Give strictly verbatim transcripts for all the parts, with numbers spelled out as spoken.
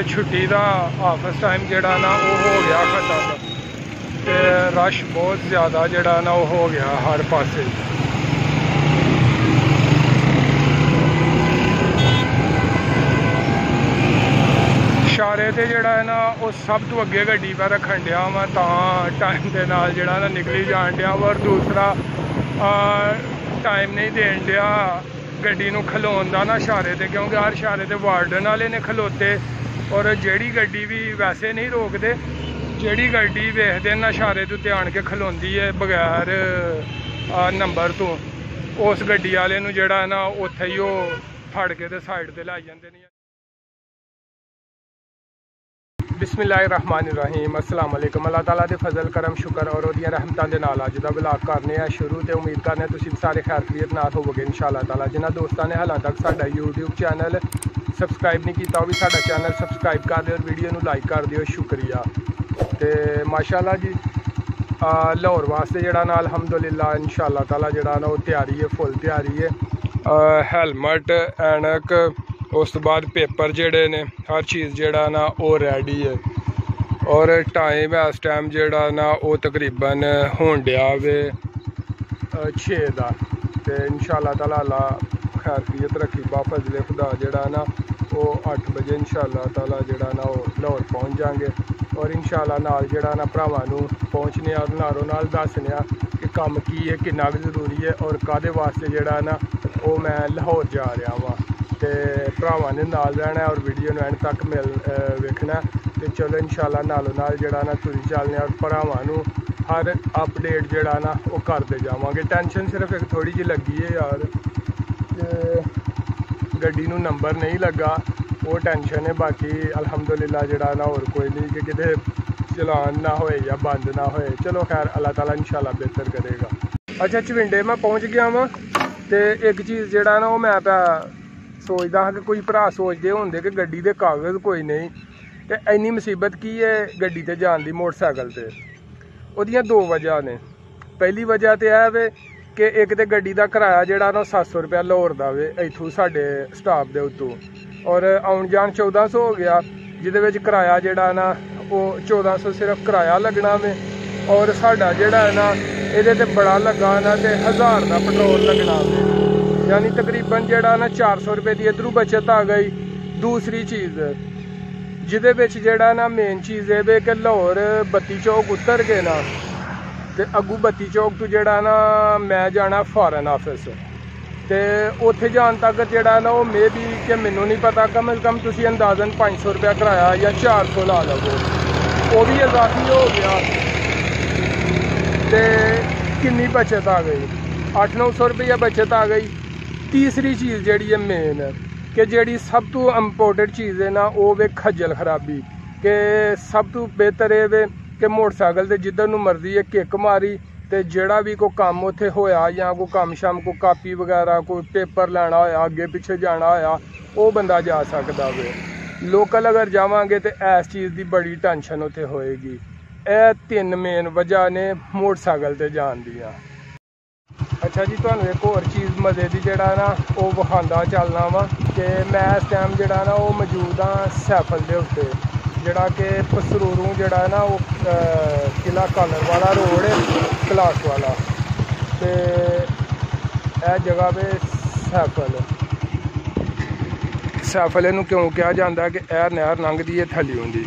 तो छुट्टी का हाफिज टाइम जोड़ा ना वो हो गया खत्म, रश बहुत ज़्यादा जोड़ा ना वो हो गया हर पासे। इशारे से जोड़ा है ना वो सब तो अगे गड्डी पर रखन दिया वा टाइम के नाल जोड़ा ना निकली जान दिया, और दूसरा टाइम नहीं देन दिया गड्डी नूं खलोन दा ना इशारे से, क्योंकि हर इशारे से वार्डन वाले ने खलोते, और जिहड़ी गड्डी भी वैसे नहीं रोकते, जिहड़ी गड्डी वेखदे ना इशारे तो ध्यान के खलोंदी है बगैर नंबर तो, उस गड्डी वाले नूं जिहड़ा ना उत्थे ही ओ फड़ के ते साइड ते लाई जांदे ने। बिस्मिल्लाहिर्रहमानिर्रहीम, अस्सलाम वालेकुम। अल्लाह ताला दे फजल करम शुक्र और ओदियां रहमतां दे नाल अज दा ब्लॉग करने आ शुरू, तो उम्मीद करने तुसीं सारे खैर खैरियत नाल होवोगे इंशाअल्लाह ताला। जिन्हां दोस्तां ने हालां तक साडा यूट्यूब चैनल सबसक्राइब नहीं किया भी साडा चैनल सबसक्राइब कर दिओ, वीडियो नूं लाइक कर दिओ, शुक्रिया। तो माशा अल्लाह जी लाहौर वास्ते जिहड़ा ना अल्हम्दुलिल्लाह इंशाअल्लाह ताला जिहड़ा ना ओह तैयारी है फुल तैयारी है, हेलमेट एनक उस तो बाद पेपर जड़े ने हर चीज़ जड़ा ना वो रेडी है, और टाइम इस टाइम जड़ा ना वो तकरीबन होन दिया वे छे दा। ते इंशाअल्लाह ताला अल्लाह खैरियत रखी बा फजले खुदा जड़ा ना वो अठ बजे इंशाअल्लाह ताला जड़ा ना वो लाहौर पहुँच जाएंगे, और इंशाअल्लाह नाल जड़ा ना भरावां नूं पहुँचने नालों नाल दस्सने आ कि कम्म की है, किन्ना जरूरी है, और कादे वास्ते जड़ा ना वो मैं लाहौर जा रहा वा। तो भरावां ने नाल रहना और वीडियो एंड तक मिल वेखना, तो चलो इंशाल्लाह नालों नाल जड़ा ना तुरी चलने और भरावां नूं हर अपडेट जड़ा ना वो करते जावांगे। टेंशन सिर्फ एक थोड़ी जी लगी है यार, गड्डी नूं नंबर नहीं लगा वो टेंशन है, बाकी अल्हम्दुलिल्लाह जड़ा ना होर कोई नहीं कि किधे चलान ना होए या बंद ना होए, चलो खैर अल्लाह ताला इंशाल्लाह बेहतर करेगा। अच्छा झविंडे मैं पहुँच गया वा, तो एक चीज़ जड़ा ना वो मैं पा सोचता हाँ कि कोई भरा सोचते होंगे कि गड्डी दे कागज़ कोई नहीं, तो इन्नी मुसीबत की है गड्डी ते जान दी मोटरसाइकिल ते। उहदियां दो वजह ने, पहली वजह तो यह वे कि एक तो गड्डी का किराया जिहड़ा ना सत्त सौ रुपया लाहौर दा वे इथों साडे स्टाफ दे उत्तों, और आउण जाण चौदह सौ हो गया, जिहदे विच किराया जिहड़ा ना ओह चौदह सौ सिर्फ किराया लगना वे, और साडा जिहड़ा ना इहदे ते बड़ा लगा ना ते हज़ार का पेट्रोल लगना वे, यानी तकरीबन जड़ा ना चार सौ रुपये की इधरों बचत आ गई। दूसरी चीज़ जिदे बिच जड़ा ना मेन चीज़ है कि लाहौर बत्ती चौक उतर के ना ते अगू बत्ती चौक तो जड़ा ना मैं जाना फॉरन ऑफिस, तो उत्थे जान तक जड़ा ना वो मे बी कि मैनू नहीं पता कम अज कम तुसी अंदाजन पाँच सौ रुपया किराया या चार सौ ला लवो, वो भी इजाफी हो गया, तो कितनी बचत आ गई अठ नौ सौ रुपया बचत आ गई। तीसरी चीज़ जड़ी है मेन कि जड़ी सब तो इंपोर्टेंट चीज़ है ना वो वे खज्जल खराबी, के सब तो बेहतर है वे कि मोटरसाइकिल तो जिधर नू मर्जी है किक मारी, तो जड़ा भी कोई कम उत्थे होया या कोई कम शाम को कापी वगैरह कोई पेपर लैना होया अगे पिछे जाना होया वो बंदा जा सकता वे। लोकल अगर जावांगे तो इस चीज़ की बड़ी टेंशन उत्थे होएगी। यह तीन मेन वजह ने मोटरसाइकिल ते जान दियां। अच्छा जी तुहानू एक होर चीज़ मज़े की जड़ा ना वो विखांदा चलना वा कि मैं इस टाइम जड़ा ना वो मौजूद हाँ सैफल के उत्ते, जड़ा कि पसरूरों जड़ा ना वो किला कॉलर वाला रोड है कलास वाला, तो यह जगह पे सैफल सैफल इनू क्यों कहा जाता है कि यह नहर लंघती है थलियों की,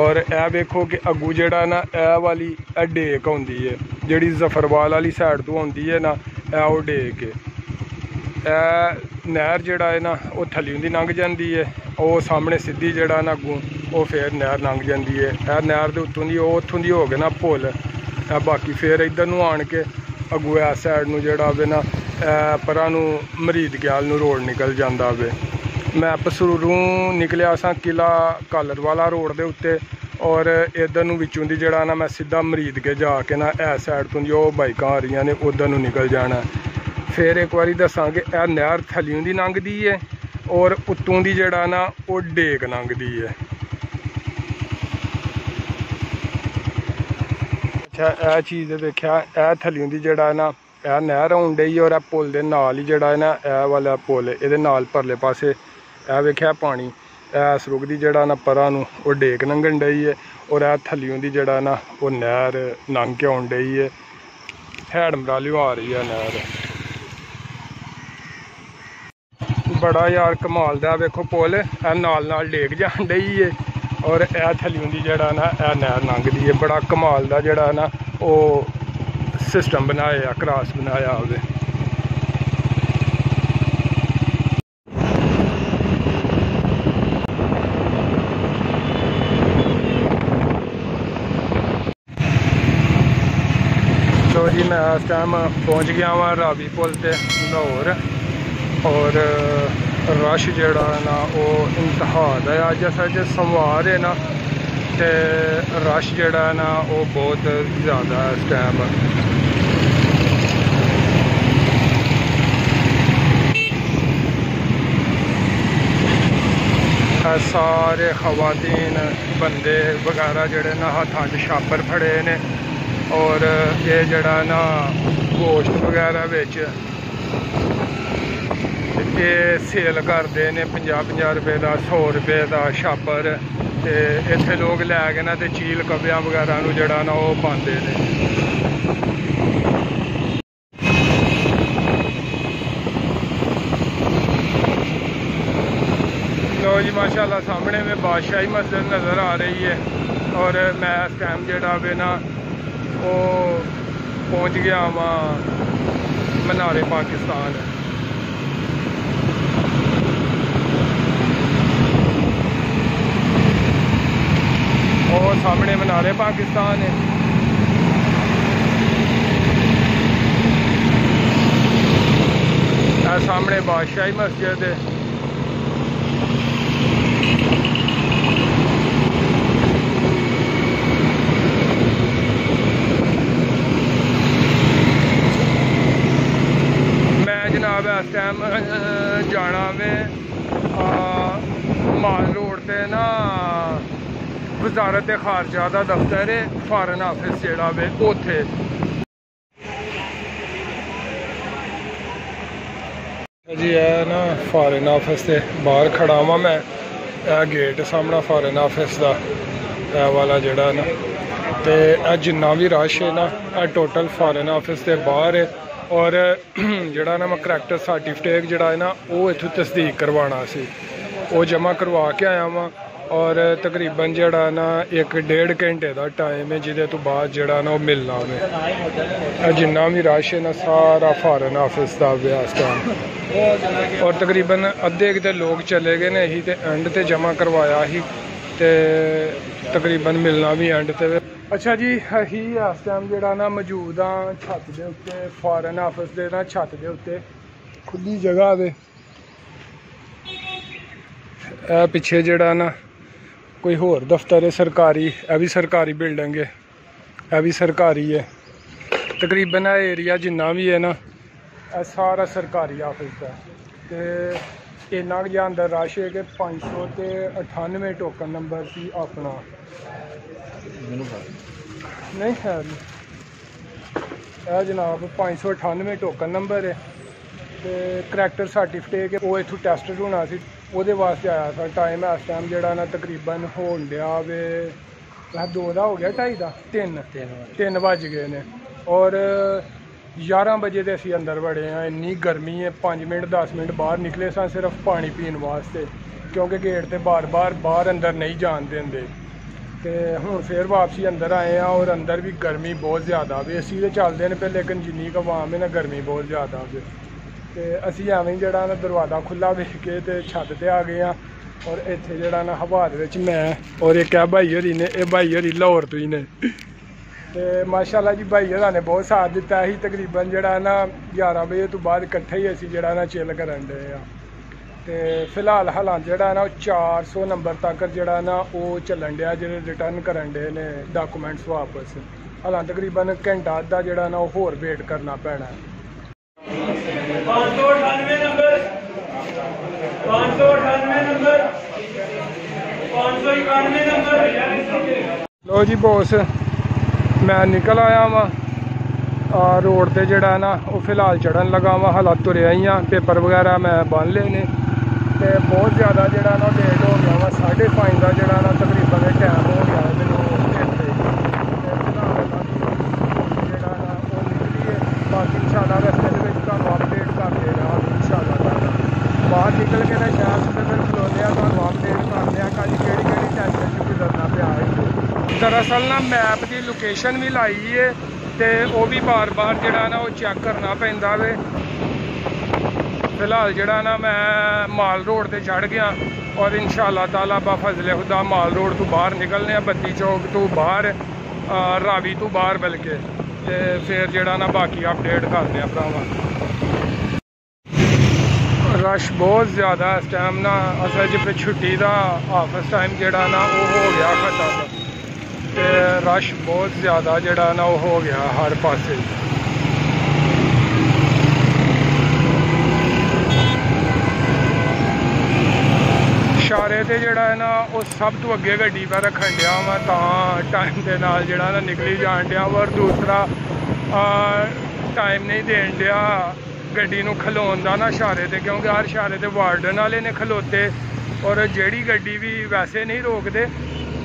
और यह वेखो कि अगू जड़ा ना यह वाली डेक आती है जिहड़ी जफरवाल वाली साइड तो आती है ना ए वो डेक है, नहर जिहड़ा है ना वो थल्लियों दी लंघ जाती है, वो सामने सीधी जड़ा ना अगू वो फिर नहर लंघ जाती है, ए नहर दे उत्तों दी वो उत्थों दी हो गए ना पुल, बाकी फिर इधर नूं आण के अगू इस साइड नूं जिहड़ा वे ना परां नूं मरीद ग्याल नूं रोड निकल जाता वे। मैं पसरूरों निकलिया असां किला कालर वाला रोड दे उत्ते, और इधर विचों की जड़ा ना मैं सीधा मरीद के जाके ना इस साइड तो जो बाइक आ रही ने उधर निकल जाना। फिर एक बार दसा कि यह नहर थलियों की लंघती है और उत्तों की जड़ा ना वो डेक लंघती है। अच्छा यह चीज़ देखिया यह थलियों की जड़ा ना यह नहर आउन डई, और यह पुल के नाल ही जड़ा ना यह वाला पुल ये परले पासे यह वेख्या पानी ए सरुगदी जड़ा ना परा नूं ओह डेक लंघन डई है और ए थल्लियों दी जड़ा ना ओह नहर लंघ के आउन डई है, हैड मरालियों आ रही है नहर। बड़ा यार कमाल दा वेखो पुल ए नाल नाल डेक जान डई है और ए थल्लियों दी जड़ा ना ए नहर लंघदी है। बड़ा कमाल दा जड़ा ना ओह सिस्टम बनाया, क्रास बनाया उहदे। जी मैं इस टाइम पहुँच गया वहाँ रावी पुल से लाहौर और रश जड़ा ना वो इंतहा है। अज अज सोमवार है ना तो रश जड़ा ना वो बहुत ज़्यादा है इस टाइम। सारे खवातीन बंदे वगैरह जड़े ना हथा च छापर फड़े ने और ये जड़ा ना गोश्त वगैरह बेच ये सेल करते हैं पंजाब पंजाब रुपये का, सौ रुपये का छापर। तो इतने लोग लैके ना तो चील कब्जा वगैरह जड़ा ना वो पाते हैं। लो जी माशाल्लाह सामने में बादशाही मस्जिद नज़र आ रही है और मैं इस टाइम जड़ा वे ना वो पहुँच गया वहाँ मनारे पाकिस्तान। और सामने मनारे पाकिस्तान है। सामने बादशाही मस्जिद है। इस टाइम जाना में माल रोड से ना वजारत खारजा का दफ्तर है, फॉरन ऑफिस जड़ा वे उथे। जी है ना फॉरन ऑफिस से बाहर खड़ा वा मैं, गेट सामना फॉरन ऑफिस का ए वाला जड़ा ना। तो जिन्ना भी रश है ना टोटल फॉरन ऑफिस के बाहर है। और जड़ा ना मैं करैक्टर सर्टिफिकेट जड़ा है ना वो इतों तस्दीक करवाना सी, वो जमा करवा के आया वहाँ। और तकरीबन जड़ा ना एक डेढ़ घंटे का टाइम है जिदे तो बाद जड़ा ना वो मिलना उन्हें। जिन्ना भी रश है ना सारा फॉरन ऑफिस का अभ्यास टाइम और तकरीबन अद्धे कितने लोग चले गए ने ही तो एंड ते जमा करवाया ही ते तकरीबन मिलना भी एंड ते। अच्छा जी अही इस टाइम जड़ा ना मौजूद हाँ छत के उत्ते, फॉरन ऑफिस के ना छत के उत्ते खुली जगह वे। ए पिछे जड़ा ना कोई होर दफ्तर है सरकारी, यह भी सरकारी बिल्डिंग है, यह भी सरकारी है। तकरीबन एरिया जिन्ना भी है ना सारा सरकारी ऑफिस है। तो इन्ना जहाँ अंदर रश है कि पाँच सौ तो अठानवे टोकन नंबर सी अपना नहीं है जनाब, पाँच सौ अठानवे टोकन नंबर है। तो करैक्टर सर्टिफिकेट वो इतों टैस्ट होना सी वो वास्ते आया था। टाइम इस टाइम जड़ा ना तकरीबन होन दिया वे दो का हो गया, ढाई का तीन तीन बज गए ने और ग्यारह बजे तो असी अंदर बड़े हाँ। इन्नी गर्मी है, पाँच मिनट दस मिनट बाहर निकले सन सिर्फ पानी पीने वास्ते क्योंकि गेट से बार बार बाहर अंदर नहीं जान देंगे। तो हूँ फिर वापसी अंदर आए हाँ और अंदर भी गर्मी बहुत ज़्यादा वे। एसी तो चलते हैं पे लेकिन जिन्नी कवाम है ना गर्मी बहुत ज़्यादा वे। तो असी एवं जड़ा ना दरवाज़ा खुला वेख के तो छत पर आ गए हाँ और इतने जड़ा ना हवा मैं और एक है भाई हरी ने, यह भाई हरी लाहौर तो ही ने। तो माशाल्लाह जी भाई हरा ने बहुत साथ दिता ही। तकरीबन जड़ा ना ग्यारह बजे तो बाद कट्ठे ही असी जड़ा ना चिल करन दे आ। तो फिलहाल हालात जड़ा ना चार सौ नंबर तक जड़ा ना वो चलन दिया जो रिटर्न करन दे ने डाकूमेंट्स वापस। हालांकि तकरीबन घंटा अद्धा जड़ा ना होर वेट करना पैना है। लो जी बॉस मैं निकल आया वहाँ रोड पर जड़ा ना वो फिलहाल चढ़न लगा वहाँ। हालात तुरया ही हाँ, पेपर वगैरह मैं बन लेने। तो बहुत ज़्यादा जोड़ा ना लेट हो गया वा साढ़े पाँच का जोड़ा ना तकरीबन टाइम हो गया बाकी इंशाला रस्ते अपडेट कर देना इंशाला बाहर निकल के ना शहर फिर खिलौने तो अपडेट कर दें कल केड़ी केड़ी टेंशन से गुजरना पाया है। दरअसल ना मैप की लोकेशन भी लाई है तो वह भी बार बार जोड़ा ना वो चेक करना पैंदा वे। फिलहाल जोड़ा ना मैं माल रोड पर चढ़ गया और इंशाला ताला बाफजले खुदा माल रोड तो बाहर निकलने बद्दी चौक तो बाहर रावी तो बाहर बल्कि ते फिर जड़ा ना बाकी अपडेट करते हैं भरावान। रश बहुत ज़्यादा इस टाइम ना असल च छुट्टी का ऑफिस टाइम जड़ा ना वो हो गया खत्म ते रश बहुत ज़्यादा जड़ा ना वो हो गया हर पासे। इशारे से जड़ा है ना वो सब तो अगे गड्डी पर रखन दिया मैं टाइम के नाल जड़ा ना निकली जान दिया और दूसरा टाइम नहीं देन दिया गड्डी नूं खलोन दा ना इशारे से क्योंकि हर इशारे से वार्डन वाले ने खलोते और जेड़ी गड्डी भी वैसे नहीं रोकते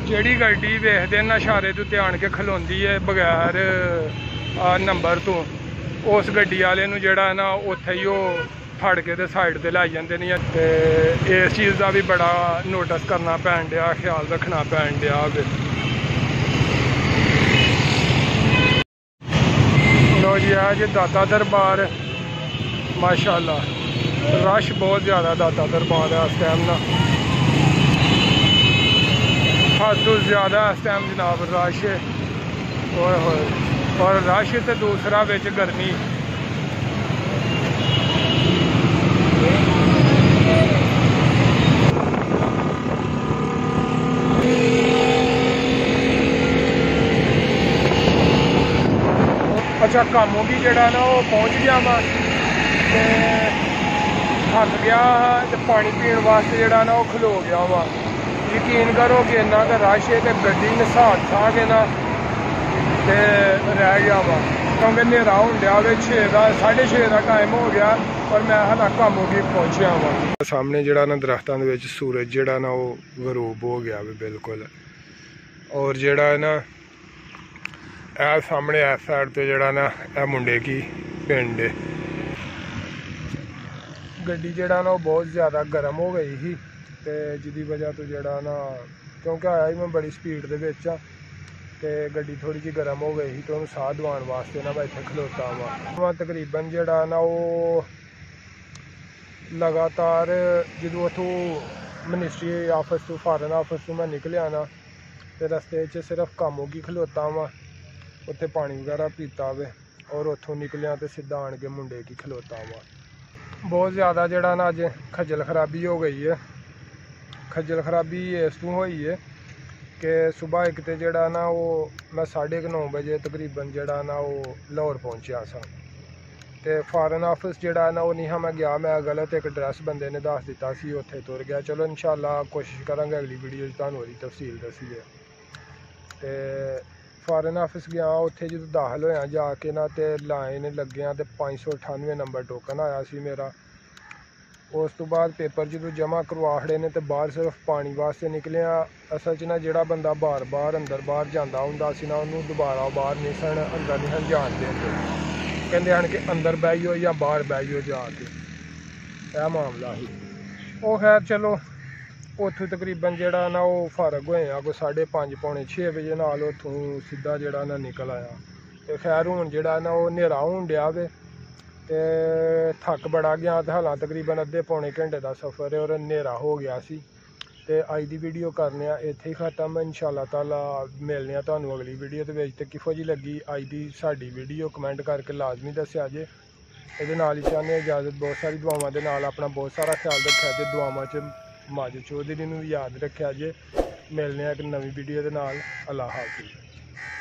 जेड़ी गड्डी वेखदे ना इशारे तो ध्यान के खलोंदी है बगैर नंबर तो उस गड्डी वाले नूं जड़ा है ना उत्थे ही ओह फड़ के साइड पर लाई जाते नहीं ते इस चीज़ का भी बड़ा नोटिस करना पैन दिया ख्याल रखना पैन दिया। लो जी है जी दाता दरबार माशा अल्लाह रश बहुत ज़्यादा दाता दरबार है इस टाइम ना फालतू ज़्यादा इस टाइम जनाब रश और रश तो दूसरा बिच गर्मी अच्छा कामों भी जड़ा ना वो पहुँच गया वा तो थक गया पानी पीने वास्ते जड़ा ना वो खलो गया वा। यकीन करो कि इन्ना का रश है तो गड्डी नसाद था के ना तो रह गया वा क्योंकि नेरा हो गया वे छे का साढ़े छे का टाइम हो गया और मैं हालां कामों भी पहुँचा वा। सामने जड़ा ना दरख्तों के विच सूरज जड़ा ना वो गरूब हो गया वे बिल्कुल और जड़ा ना ए सामने इस साइड पर जड़ा ना ए मुंडे की पिंड गड्डी जड़ा ना बहुत ज़्यादा गर्म हो गई ही तो जिदी वजह तो जड़ा ना क्योंकि आया ही मैं बड़ी स्पीड के बच्चा तो गड्डी थोड़ी जी गर्म हो गई ही तो उन्होंने साह दवाने वास्ते ना मैं इतने खलोता वा वहाँ तकरीबन जड़ा ना वो लगातार जो उतों मिनिस्ट्री ऑफिस तो फॉरन ऑफिस तो मैं निकलिया ना तो रस्ते च सिर्फ कामों की खलोता वा उत्थे पानी वगैरह पीता वे और उतों निकलिया तो सीधा आन के मुंडे की खलोता वा। बहुत ज़्यादा जड़ा ना अज खजल खराबी हो गई है खजल खराबी इस तू हुई है कि सुबह एक तो जड़ा ना वो मैं साढ़े नौ बजे तकरीबन जड़ा ना वो लाहौर पहुँचा सा तो फॉरन ऑफिस जड़ा ना वो नहीं मैं गया मैं गलत एक एड्रैस बंदे ने दस दिता सी उत्थे तुर गया। चलो इंशाल्लाह कोशिश करांगे अगली वीडियो तुहानूं ओहदी तफसील दस्सीए ते फॉरन ऑफिस गया उत्थे जो दाखिल होया जाके ना तो लाइन लग्गिया तो पाँच सौ अठानवे नंबर टोकन आया सी मेरा। उस तो बाद पेपर जो जमा करवा छड़े ने तो बाहर सिर्फ पानी वास्ते निकलिया असल च ना जो बंदा बार बार अंदर बाहर जाता होंदा सी ना उन्होंने दोबारा बाहर नहीं सन अंदर नहीं सन जान देते कहते हैं कि अंदर बहियो या बाहर बहियो जाके यह मामला ही वो खैर चलो उतों तकरीबन जड़ा ना वो फारग होया कोई साढ़े पाँच पौने छे बजे नाल उतों सीधा जड़ा ना निकल आया तो खैर हूँ जड़ा ना वो नेरा होन दिया वे ते थक बड़ा गया तो हालां तकरीबन अद्धे पौने घंटे का सफ़र है और नेरा हो गया सी ते अज दी वीडियो करने इत्थे ही खत्म। इंशाल्लाह ताला मिलने आं तुहानूं अगली वीडियो दे विच ते किहो जी लगी अज दी साडी वीडियो कमेंट करके लाजमी दस्सिया जे। इहदे नाल ही चाहने इजाज़त बहुत सारी दुआवां दे नाल अपना बहुत सारा ख्याल रखिया जे दुआवां च माजिद चौधरी ने भी याद रखा जे। मिलने एक नवीं वीडियो के नाल अल्लाह हाफिज़।